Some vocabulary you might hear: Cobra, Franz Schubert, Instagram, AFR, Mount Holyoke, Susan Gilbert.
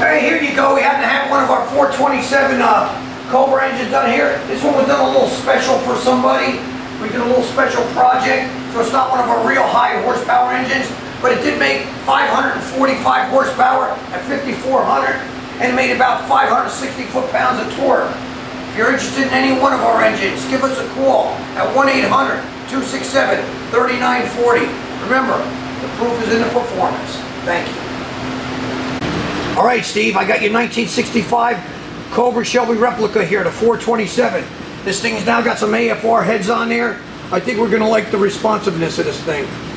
Hey, here you go. We happen to have one of our 427 Cobra engines done here. This one was done a little special for somebody. We did a little special project, so it's not one of our real high horsepower engines, but it did make 545 horsepower at 5,400, and it made about 560 foot-pounds of torque. If you're interested in any one of our engines, give us a call at 1-800-267-3940. Remember, the proof is in the performance. Thank you. All right, Steve, I got your 1965 Cobra Shelby replica here, the 427. This thing's now got some AFR heads on there. I think we're going to like the responsiveness of this thing.